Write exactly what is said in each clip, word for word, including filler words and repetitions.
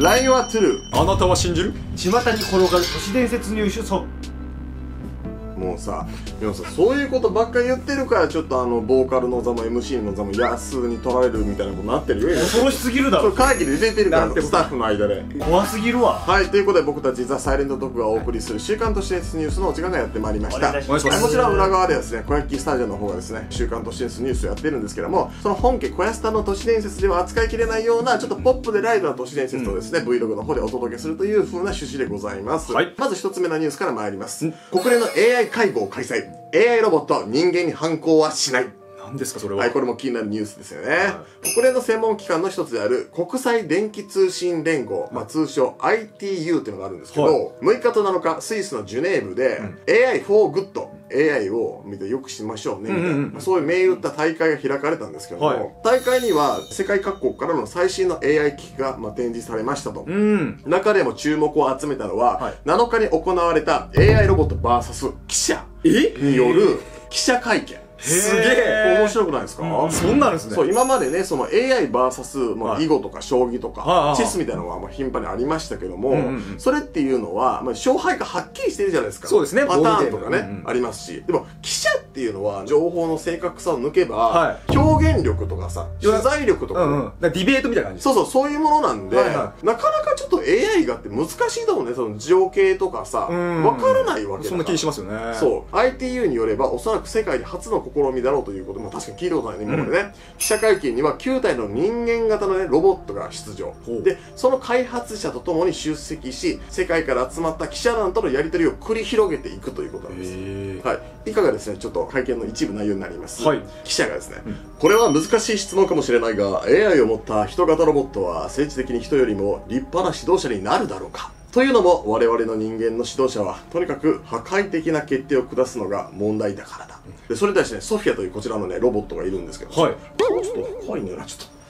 ラインはトゥルー。あなたは信じる？巷に転がる都市伝説入手損。もうさ、でもさ、そういうことばっかり言ってるから、ちょっとあのボーカルの座も エムシー の座も安に取られるみたいなことになってるよ。恐ろしすぎるだろ。会議で出てるからスタッフの間で怖すぎるわ。はい、ということで僕たちザ・サイレントドッグがお送りする週刊都市伝説ニュースのお時間がやってまいりました。こちら裏側ではですね、小屋スタジオの方がですね、週刊都市伝説ニュースをやってるんですけども、その本家小屋スタの都市伝説では扱いきれないようなちょっとポップでライブな都市伝説をですね、うん、Vlog の方でお届けするという風な趣旨でございます、はい、まず一つ目のニュースから参ります。国連の エーアイ 会合開催。エーアイ ロボット、人間に反抗はしない。何ですかそれは。はい、これも気になるニュースですよね。はい、国連の専門機関の一つである国際電気通信連合、まあ、通称 アイティーユー っていうのがあるんですけど、はい、むいかとなのか、スイスのジュネーブで、うん、エーアイ for good。エーアイ を見てよくしましょうねみたいな、そういう銘打った大会が開かれたんですけども、はい、大会には世界各国からの最新の エーアイ 機器がまあ展示されましたと。うん、中でも注目を集めたのは、はい、なのかに行われた エーアイ ロボット ブイエス 記者による記者会見。すげえ面白くないですか？うん、そんなんですね。そう、今までね、その エーアイブイエス、まあ、囲碁とか将棋とか、チェスみたいなのはまあ頻繁にありましたけども、それっていうのは、まあ、勝敗がはっきりしてるじゃないですか。そうですね。パターンとかね、うん、ありますし。でも、記者っていうのは、情報の正確さを抜けば、はい、表現力とかさ、取材力とか、ね、うんうん、だからディベートみたいな感じ。そうそう、そういうものなんで、はいはい、なかなかちょっと エーアイ がって難しいと思うね、その情景とかさ、わからないわけだから。そんな気にしますよね。そう。アイティーユー によれば、おそらく世界で初の試みだろうということも確かに聞いたことないね、今までね。うん、記者会見にはきゅうたいの人間型の、ね、ロボットが出場で、その開発者とともに出席し、世界から集まった記者団とのやり取りを繰り広げていくということなんです。はい、以下がですね、ちょっと会見の一部内容になります。はい、記者がですね、うん、これは難しい質問かもしれないが、 エーアイ を持った人型ロボットは政治的に人よりも立派な指導者になるだろうか。というのも、我々の人間の指導者は、とにかく破壊的な決定を下すのが問題だからだ。で、それに対してね、ソフィアというこちらのね、ロボットがいるんですけど、はい。ちょっと、怖いんだよな、ちょっと。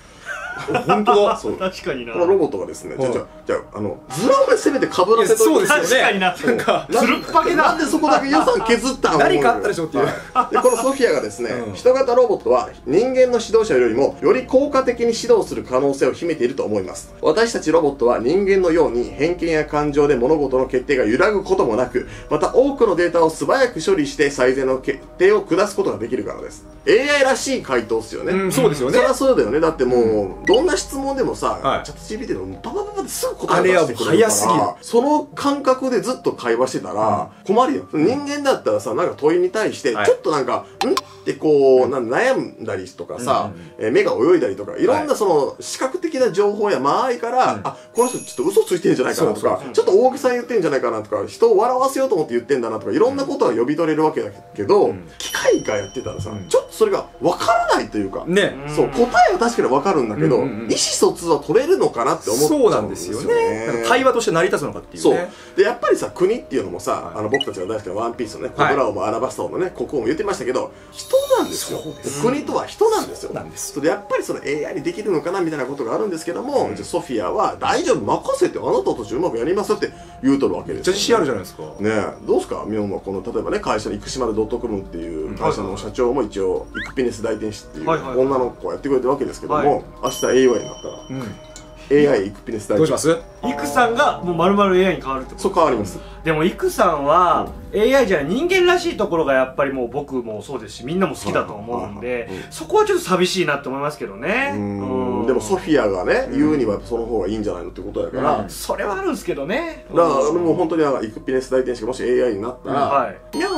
本当だ。そう。確かにな。このロボットがですね、じゃあ、じゃあ、あの、ずらをせめて被らせといて。確かにな。なんか、つるっぱけだ。なんでそこだけ予算削ったの？何かあったでしょっていう。で、このソフィアがですね、人型ロボットは人間の指導者よりもより効果的に指導する可能性を秘めていると思います。私たちロボットは人間のように偏見や感情で物事の決定が揺らぐこともなく、また多くのデータを素早く処理して最善の決定を下すことができるからです。エーアイ らしい回答っすよね。そうですよね。そりゃそうだよね。だってもう、どんな質問でもさ、チャット ジーピーティー のパパパパですぐ答え出してくれるから、その感覚でずっと会話してたら困るよ。人間だったらさ、なんか問いに対して、ちょっとなんか、んってこう、悩んだりとかさ、目が泳いだりとか、いろんなその視覚的な情報や間合いから、あ、この人ちょっと嘘ついてんじゃないかなとか、ちょっと大げさに言ってんじゃないかなとか、人を笑わせようと思って言ってんだなとか、いろんなことは呼び取れるわけだけど、機械がやってたらさ、ちょっとそれがわからないというか、そう、答えは確かにわかるんだけど、意思疎通は取れるのかなって思っちゃうんですよね。対話として成り立つのかっていうね。そうで、やっぱりさ、国っていうのもさ、あの僕たちが大好きなワンピースのね、コブラ王もアラバスタ王のね、国王も言ってましたけど、人なんですよ。国とは人なんですよ。それでやっぱりその エーアイ にできるのかなみたいなことがあるんですけども、じゃソフィアは大丈夫任せて、あなたたちうまくやりますって言うとるわけです。じゃ自信あるじゃないですか。ね、どうですか、ミオンはこの例えばね、会社のイクシマルドットクルンっていう会社の社長も一応イクピネス大天使っていう女の子をやってくれてるわけですけども。明日 エーアイ になったら、うん、エーアイ イクピネス大臣どうします？イクさんがもう丸々 エーアイ に変わるってこと？そう変わります。でもイクさんは、うん、エーアイ じゃない人間らしいところがやっぱりもう僕もそうですし、みんなも好きだと思うんで、そこはちょっと寂しいなって思いますけどね。うん、でもソフィアがね、うん、言うにはその方がいいんじゃないのってことだから、うん、それはあるんですけどね。だからもう本当にイクピネス大天使がもし エーアイ になったら、うん、はい、いや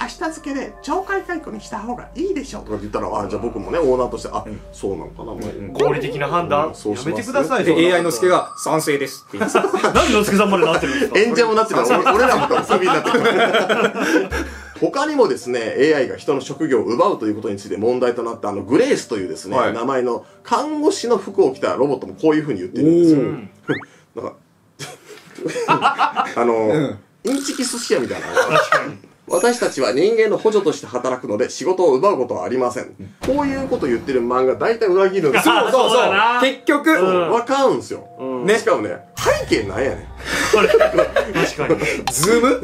明日付けで懲戒解雇にした方がいいでしょうとか言ったら、あ、じゃあ僕もね、オーナーとして、あ、そうなのかな、合理的な判断、やめてください。で、エーアイ の助が賛成ですって言って、何の助さんまでなってるんですか？演者もなってたら、俺らも遊びになってた。他にもですね、エーアイ が人の職業を奪うということについて問題となった、あの、グレースというですね、はい、名前の看護師の服を着たロボットもこういうふうに言ってるんですよ。なんか、あの、インチキ寿司屋みたいな。確かに。私たちは人間の補助として働くので仕事を奪うことはありません。こういうこと言ってる漫画大体裏切るんですよ。そうそうそう。結局、わかるんですよ。ね。しかもね、背景なんやねん。これ確かにズーム、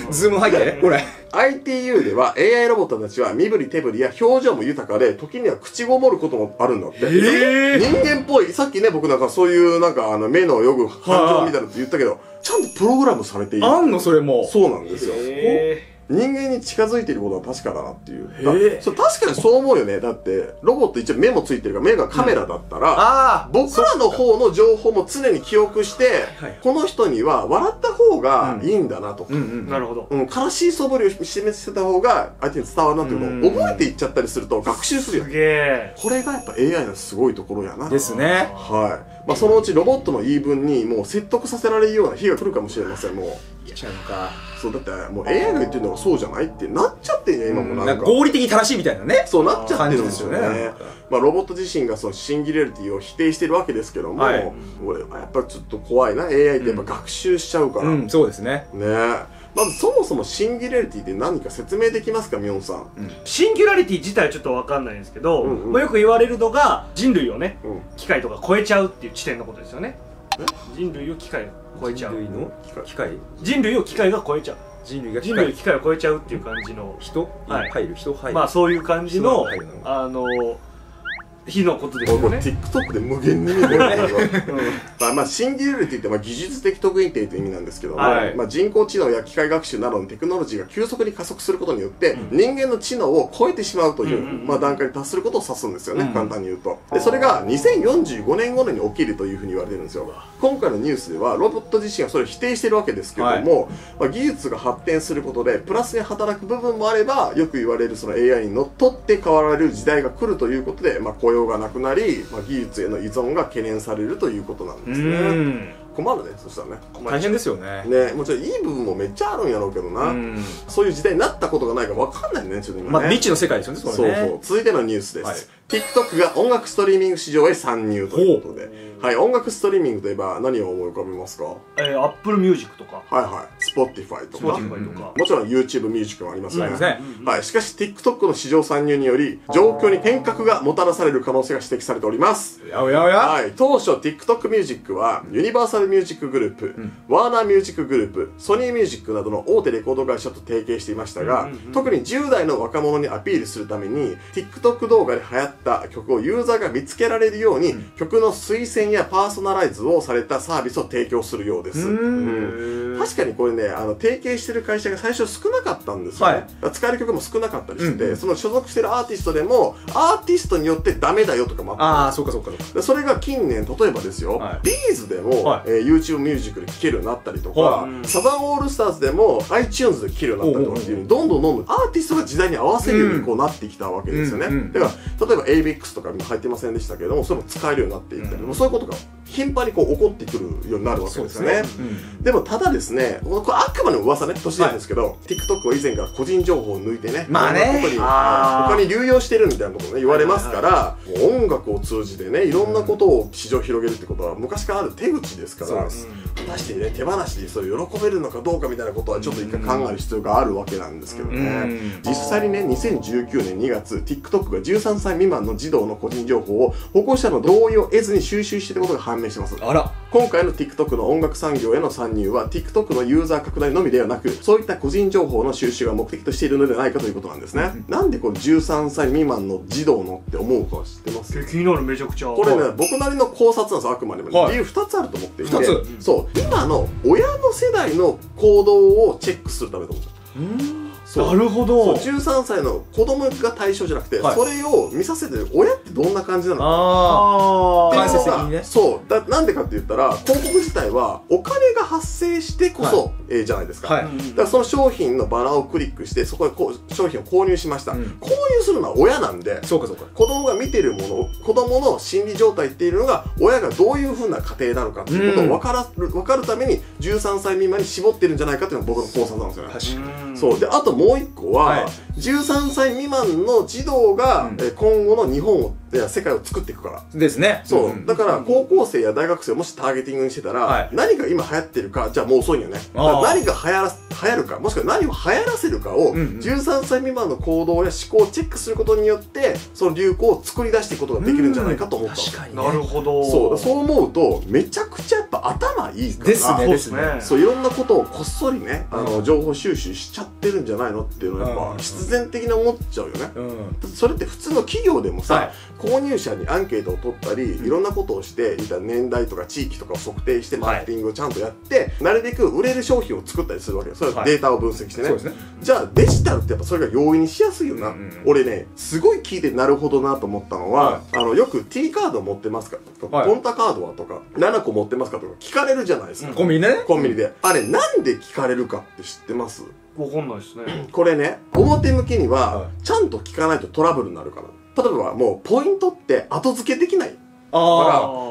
うん、ズーム入ってねこれ。アイティーユー では エーアイ ロボットたちは身振り手振りや表情も豊かで、時には口ごもることもあるんだって。えー、人間っぽい。さっきね、僕なんかそういうなんかあの目の泳ぐ感情みたいなって言ったけど、ちゃんとプログラムされている。あんのそれも。そうなんですよ。えー人間に近づいていることは確かだなっていう。それ確かにそう思うよね。だって、ロボット一応目もついてるから、目がカメラだったら、うん、僕らの方の情報も常に記憶して、この人には笑った方がいいんだなとか、なるほど。うん、悲しい素振りを示せた方が相手に伝わるなっていうのを覚えていっちゃったりすると学習するよね。これがやっぱ エーアイ のすごいところやな。ですね。はい。まあそのうちロボットの言い分にもう説得させられるような日が来るかもしれません、もう。ちゃうか。そうだってもう エーアイ が言ってるのがそうじゃないってなっちゃってんじゃん今もなんか、うん、なんか合理的に正しいみたいなね、そうなっちゃってるんですよね。まあロボット自身がそのシンギュラリティを否定してるわけですけども、はい、俺はやっぱちょっと怖いな エーアイ ってやっぱ学習しちゃうから、うんうん、そうですね。ねまずそもそもシンギュラリティって何か説明できますか、みおんさん。シンギュラリティ自体ちょっとわかんないんですけど、まあよく言われるのが人類をね、うん、機械とか超えちゃうっていう地点のことですよね。人類を機械超えちゃう。人類の機械。人類を機械が超えちゃう。人類が人類を機械を超えちゃうっていう感じの人入る人入る。まあそういう感じのあの日のことですよね。TikTok で無限に見る。まあまあシンギュラリティってまあ技術的特異性という意味なんですけども、まあ人工知能や機械学習などのテクノロジーが急速に加速することによって人間の知能を超えてしまうというまあ段階に達することを指すんですよね。簡単に言うと。でそれがにせんよんじゅうごねん頃に起きるというふうに言われてるんですよ。今回のニュースではロボット自身がそれを否定しているわけですけども、まあ技術が発展することでプラスに働く部分もあれば、よく言われるその エーアイ にのっとって変わられる時代が来るということで、まあこう雇用がなくなり、まあ、技術への依存が懸念されるということなんですね。困るね、そしたらね。大変ですよね。ね、もちろんいい部分もめっちゃあるんやろうけどな。うん、そういう時代になったことがないか分かんないね、ちょっと今ね。まあ未知の世界ですよね、それね。そうそう。続いてのニュースです。はい、TikTok が音楽ストリーミング市場へ参入ということで。はい、音楽ストリーミングといえば何を思い浮かべますか？えー、Apple Music とか。はいはい。Spotify とか。Spotify とか。もちろん YouTube Music もありますよね。はい。しかし TikTok の市場参入により、状況に変革がもたらされる可能性が指摘されております。やおやおや。はい。当初 TikTok Music は、ユニバーサルミュージックグループ、うん、ワーナーミュージックグループ、ソニーミュージックなどの大手レコード会社と提携していましたが、特にじゅう代の若者にアピールするために TikTok 動画で流行った曲をユーザーが見つけられるように、うん、曲の推薦やパーソナライズをされたサービスを提供するようです。うん、確かにこれね、あの提携してる会社が最初少なかったんですよね。はい、使える曲も少なかったりして、うん、その所属してるアーティストでもアーティストによってダメだよとかもあった。それが近年、例えばですよ、はい、B'z でも、はい、えー、YouTube ミュージックで聴けるようになったりとか、はい、サザンオールスターズでも iTunes で聴けるようになったりとかっていう、どんどんどんどんアーティストが時代に合わせるようにこうなってきたわけですよね。だから例えば エービーエックス とかも入ってませんでしたけれども、それも使えるようになっていったり、うん、そういうことが頻繁にこう起こってくるようになるわけですね。でもただですね、これあくまでも噂ね、都市伝ですけど、はい、TikTok は以前から個人情報を抜いてね、まあね、他に流用してるみたいなことね言われますから、音楽を通じてね、いろんなことを市場を広げるってことは昔からある手口ですから、果たしてね、手放しでそれを喜べるのかどうかみたいなことはちょっと一回考える必要があるわけなんですけどね。実際にね、にせんじゅうきゅうねんにがつ TikTok がじゅうさんさい未満の児童の個人情報を保護者の同意を得ずに収集していることが判明してます。あら、今回の TikTok の音楽産業への参入は TikTok のユーザー拡大のみではなく、そういった個人情報の収集が目的としているのではないかということなんですね。うん、なんでこのじゅうさんさい未満の児童のって思うか知ってます？気になる、めちゃくちゃ。これね、はい、僕なりの考察なんですよ、あくまでも。はい、理由ふたつあると思っていて、ふたつ、そう、今の親の世代の行動をチェックするためと思って。なるほど。じゅうさんさいの子供が対象じゃなくて、はい、それを見させてる親ってどんな感じなのか。ああ、間接的にね。そうだ。なんでかって言ったら、広告自体はお金が発生してこそ、はい、えー、じゃないですか。はい、だからその商品のバラをクリックして、そこでこう商品を購入しました。うん、購入するのは親なんで、そうかそうか。子供が見てるもの、子供の心理状態っていうのが、親がどういうふうな家庭なのかっていうことを分からる、分かるためにじゅうさんさい未満に絞ってるんじゃないかっていうのが僕の考察なんですよね。確かに。そうで、あとももう一個は、はい、じゅうさんさい未満の児童が、うん、今後の日本を、いや世界を作っていくからですね。そう、うん、だから高校生や大学生をもしターゲティングにしてたら、はい、何が今流行ってるかじゃあもう遅いんよね。何が流行ら流行るか、もしくは何を流行らせるかをじゅうさんさい未満の行動や思考をチェックすることによってその流行を作り出していくことができるんじゃないかと思った。確かに、ね、なるほど。そう、そう思うとめちゃくちゃやっぱ頭いいからですね。ですね。そう、いろんなことをこっそりね、あの情報収集しちゃってるんじゃないのっていうのはやっぱ必然的に思っちゃうよね。うん、それって普通の企業でもさ、はい、購入者にアンケートを取ったり、いろんなことをしていた年代とか地域とかを測定してマーケティングをちゃんとやって、はい、なるべく売れる商品を作ったりするわけよ。それはデータを分析してね。はい、そうですね。じゃあデジタルってやっぱそれが容易にしやすいよな。うんうん、俺ねすごい聞いてなるほどなと思ったのは、はい、あのよく T カード持ってますかとか、はい、ポンタカードはとかななこ持ってますかとか聞かれるじゃないですか。うん、コンビニね。コンビニで、うん、あれなんで聞かれるかって知ってます？わかんないですね。これね表向きにはちゃんと聞かないとトラブルになるから、例えばもうポイントって後付けできないから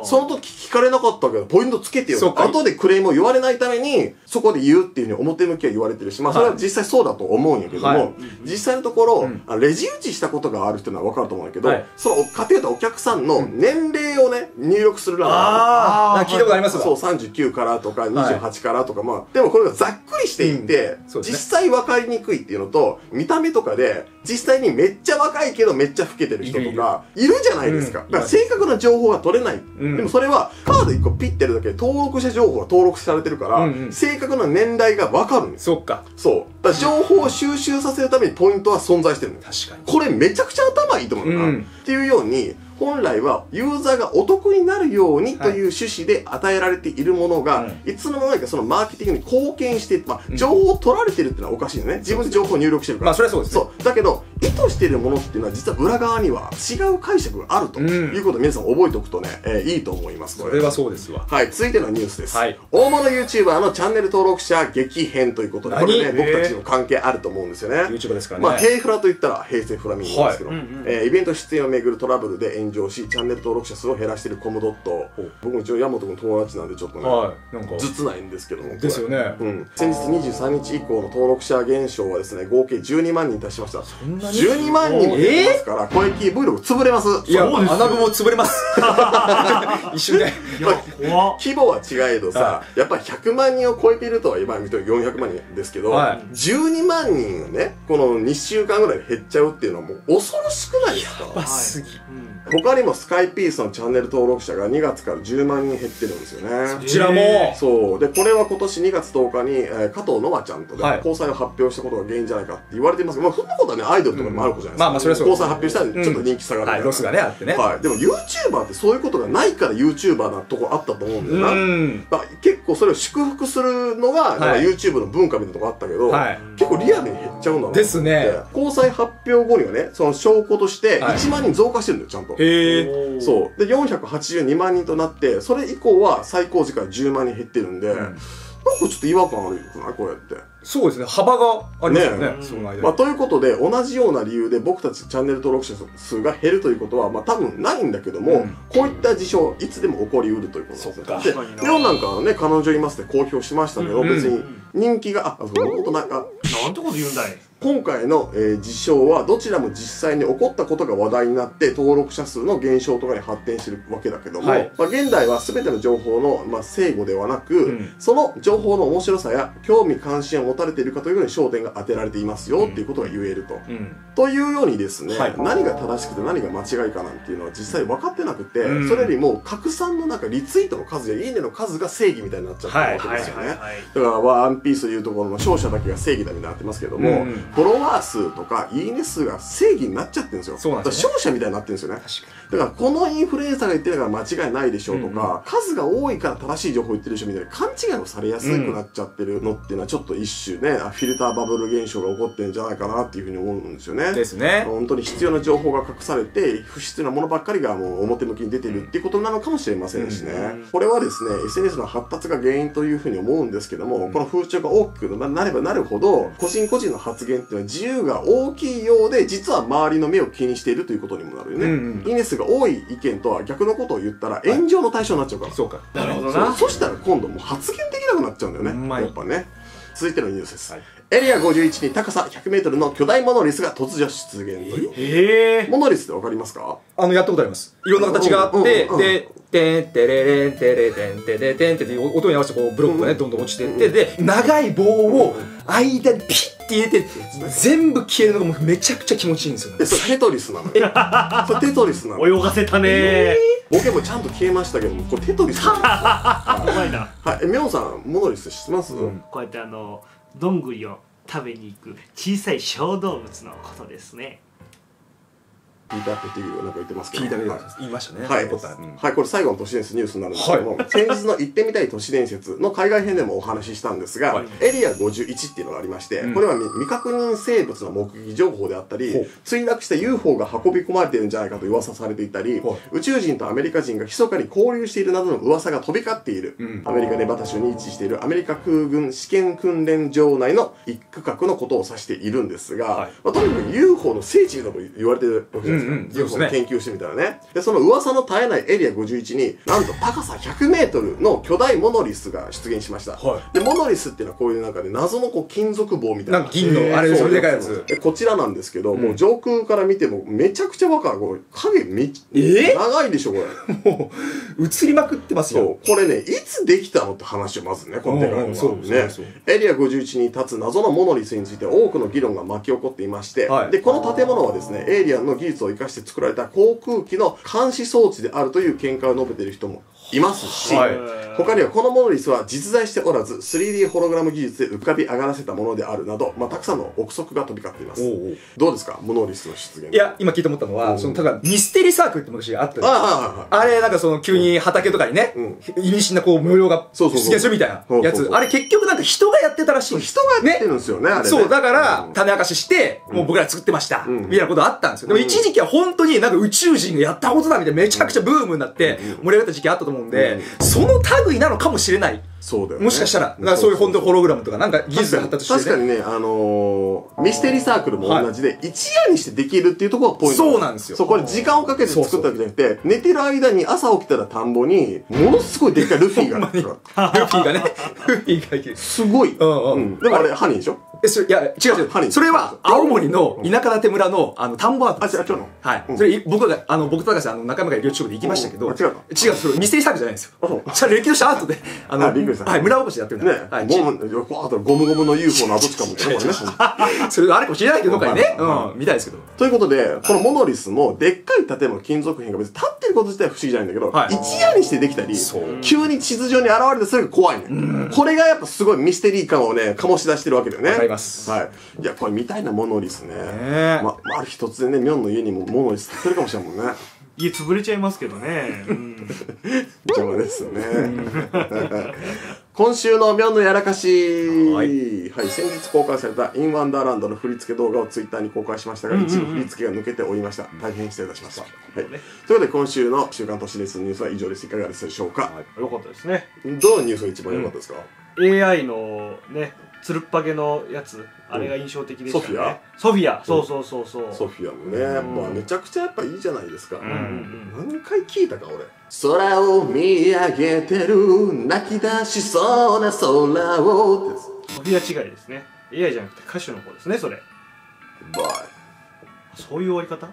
その時聞かれなかったけどポイントつけてよ、後でクレームを言われないためにそこで言うっていうふうに表向きは言われてるし、まあそれは実際そうだと思うんやけども、はい、実際のところ、うん、レジ打ちしたことがある人は分かると思うんやけど、はい、その家庭とお客さんの年齢をね入力する欄がある。聞いたことありますわ。そう、さんじゅうきゅうからとかにじゅうはちからとか、まあでもこれがざっくりしていて、うんね、実際分かりにくいっていうのと見た目とかで実際にめっちゃ若いけどめっちゃ老けてる人とかいるじゃないですか。だから正確な情報が取れない。うん、でもそれはカードいっこピッてやるだけで登録者情報が登録されてるから、うんうん、正確な年代が分かるんです。そっか。そう、だから情報を収集させるためにポイントは存在してるんです。確かにこれめちゃくちゃ頭いいと思うな、うん、っていうように本来はユーザーがお得になるようにという趣旨で与えられているものが、はい、いつの間にかそのマーケティングに貢献して、まあ、情報を取られてるっていうのはおかしいよね。自分で情報を入力してるから。まあそれはそうですね。そうだけど意図しているものっていうのは実は裏側には違う解釈があるということを皆さん覚えておくとね、えー、いいと思います。これ。それはそうですわ。はい、続いてのニュースです。はい、大物 YouTuber のチャンネル登録者激変ということで、これね僕たちの関係あると思うんですよね。YouTuber ですからね。まあ平フラと言ったら平成フラミンゴですけど、はい、えー、イベント出演をめぐるトラブルで炎上しチャンネル登録者数を減らしているコムドット。僕も一応山本君の友達なんでちょっとね、はい、なんか実ないんですけども。ですよね。うん。先日にじゅうさんにち以降の登録者減少はですね合計じゅうにまんにん達しました。そんなにじゅうにまんにんも減りますから、小池 Vlog 潰れます。いや、穴雲潰れます。一緒に。規模は違えどさ、やっぱりひゃくまんにんを超えているとは今見てよんひゃくまんにんですけど、じゅうにまんにんがね、このにしゅうかんぐらい減っちゃうっていうのはもう恐ろしくないですか？やばすぎ。他にもスカイピースのチャンネル登録者がにがつからじゅうまんにん減ってるんですよね。こちらも。そう。で、これは今年にがつとおかに、えー、加藤ノアちゃんとね、はい、交際を発表したことが原因じゃないかって言われてますけど、まあ、そんなことはね、アイドルとかにもある子じゃないですか。まあまあ、それはそう。交際発表したらちょっと人気下がる、うん。はい、ロスがね、あってね。はい。でも YouTuber ってそういうことがないから YouTuber なとこあったと思うんだよな。うん。まあ、結構それを祝福するのが、はい、YouTube の文化みたいなとこあったけど、はい、結構リアルに減っちゃうんだな。ですね。交際発表後にはね、その証拠としていちまんにん増加してるんだよ、ちゃんと。へー。そう。で、よんひゃくはちじゅうにまんにんとなって、それ以降は最高時からじゅうまんにん減ってるんで、うん、なんかちょっと違和感あるくないこれって。そうですね、幅がありますよね。その間に。まあ、ということで、同じような理由で僕たちチャンネル登録者数が減るということは、まあ、多分ないんだけども、うん、こういった事象、いつでも起こりうるということですよ。で、レオンなんかはね、彼女いますって公表しましたけど、うん、別に人気が、あ、そんなことないか。なんてこと言うんだい。今回の、えー、事象はどちらも実際に起こったことが話題になって登録者数の減少とかに発展してるわけだけども、はい、まあ、現代は全ての情報の、まあ、正誤ではなく、うん、その情報の面白さや興味関心を持たれているかというように焦点が当てられていますよ、うん、っていうことが言えると。うん、というようにですね、はい、何が正しくて何が間違いかなんていうのは実際分かってなくて、うん、それよりも拡散の中リツイートの数やいいねの数が正義みたいになっちゃってるわけですよね。だからワンピースでいうところの勝者だけが正義だみたいになってますけども、うん、フォロワー数とかいいね数が正義になっちゃってるんですよ。そうなんですね。だから勝者みたいになってるんですよね。だからこのインフルエンサーが言ってるから間違いないでしょうとか、うん、数が多いから正しい情報言ってるでしょみたいな勘違いをされやすくなっちゃってるのっていうのはちょっと一種ね、フィルターバブル現象が起こってるんじゃないかなっていうふうに思うんですよね。ですね。本当に必要な情報が隠されて不必要なものばっかりがもう表向きに出てるっていうことなのかもしれませんしね。うん、これはですね エスエヌエス の発達が原因というふうに思うんですけども、うん、この風潮が大きくなればなるほど個人個人の発言っていうのは自由が大きいようで実は周りの目を気にしているということにもなるよね。うん、うん、いいね数が多い意見とは逆のことを言ったら炎上の対象になっちゃうから、はい、そうか、なるほどな。 そ, そしたら今度もう発言できなくなっちゃうんだよね、うん、やっぱね。続いてのニュースです。はい、エリアごじゅういちに高さ ひゃくメートル の巨大モノリスが突如出現という。えー、モノリスってわかりますか？あの、やったことあります。いろんな形があって、で、テンテレレンテレテンテレテンテって音に合わせてこうブロックがねどんどん落ちていって、で長い棒を間にピッて入れて全部消えるのがもうめちゃくちゃ気持ちいいんですよ。テトリスなのよ。それテトリスなの。泳がせたね。ボケもちゃんと消えましたけども、これテトリスなんですよ。うまいな。はい、ミョンさんモノリスしてます？こうやってあのどんぐりを食べに行く小さい小動物のことですね。ピーターペティグルなんか言ってますけど、言いましたね。はい、はい、これ最後の都市伝説ニュースになるんですけども、先日の行ってみたい都市伝説の海外編でもお話ししたんですが、エリアごじゅういちっていうのがありまして、これは未確認生物の目撃情報であったり、墜落した ユーフォー が運び込まれてるんじゃないかと噂されていたり、宇宙人とアメリカ人が密かに交流しているなどの噂が飛び交っている、アメリカネバダ州に位置しているアメリカ空軍試験訓練場内の一区画のことを指しているんですが、とにかく ユーフォー の聖地とも言われているわけです。研究してみたらね。で、その噂の絶えないエリアごじゅういちに、なんと高さひゃくメートルの巨大モノリスが出現しました。はい、で、モノリスっていうのはこういうなんかね、謎のこう金属棒みたいな。なんか銀の、あれですよ、でかいやつ。こちらなんですけど、うん、もう上空から見てもめちゃくちゃわかる。これ影め、えー、長いでしょ、これ。もう、映りまくってますよ。そう。これね、いつできたのって話をまずね、この手が。そうですね。エリアごじゅういちに立つ謎のモノリスについて多くの議論が巻き起こっていまして、はい、で、この建物はですね、エイリアンの技術を生かして作られた航空機の監視装置であるという見解を述べている人もいますし、はい、他にはこのモノリスは実在しておらず スリーディー ホログラム技術で浮かび上がらせたものであるなど、まあ、たくさんの憶測が飛び交っています。おうおう、どうですかモノリスの出現。いや今聞いて思ったのは、そのただミステリーサークルって昔あったんですよ。 あ, あれなんかその急に畑とかにね、うん、意味深なこう模様が出現するみたいなやつ、あれ結局なんか人がやってたらしい。人がやってるんですよね、あれね。そうだから、うん、種明かししてもう僕ら作ってました、うん、みたいなことあったんですよ。でも一時期は本当になんか宇宙人がやったことだみたいなめちゃくちゃブームになって盛り上がった時期あったと思うで、うん、その類なのかもしれない。そうだよね、もしかしたら、らそういう本当ホログラムとかなんか技術が発達して、ね、確かにね、あのー、ミステリーサークルも同じで、はい、一夜にしてできるっていうところがポイント。そうなんですよ。そこに時間をかけて作ったわけじゃなくて、寝てる間に朝起きたら田んぼに、ものすごいでっかいルフィがいるから。ルフィがね、ルフィがいる。すごい。うんうん。でもあれ、ハニーでしょ？え、それ、いや、違う違う。ハニー。それは、青森の田舎建村の、あの、田んぼアート。あ、違うの？はい。それ、僕が、あの、僕と高橋さん、あの、仲間がいるような地方で行きましたけど、違うの？違う、それ、ミステリーサークルじゃないんですよ。じゃあ、歴史としてアートで、あの、はい、村おこしやってるんだよね。はい、ゴムゴムの ユーフォー の跡地かもしれない。それあれかもしれないけど、今回ね。うん、みたいですけど。ということで、このモノリスも、でっかい建物、金属片が別に立ってること自体は不思議じゃないんだけど、一夜にしてできたり、急に地図上に現れてそれが怖いね。これがやっぱすごいミステリー感をね、醸し出してるわけだよね。わかります。はい。いや、これみたいなモノリスね。ま、ある日突然ね、ミョンの家にもモノリス立てるかもしれないもんね。家潰れちゃいますけどね。邪魔ですよね。今週のミョンのやらかし。はい、はい、先日公開されたインワンダーランドの振り付け動画をツイッターに公開しましたが、一部振り付けが抜けておりました。大変失礼いたしました。はい、ということで今週の週刊都市伝説ニュースは以上です。いかがでしたでしょうか。はい、よかったですね。どのニュースが一番良かったですか。うん、エーアイ のね、つるっぱげのやつ。あれが印象的でしたね。ソフィア。ソフィア。そうそうそうそう。ソフィアもね、やっぱめちゃくちゃやっぱいいじゃないですか。何回聞いたか俺。空を見上げてる泣き出しそうな空を。ソフィア違いですね。エーアイ じゃなくて歌手の方ですね、それ。バイ。そういう終わり方？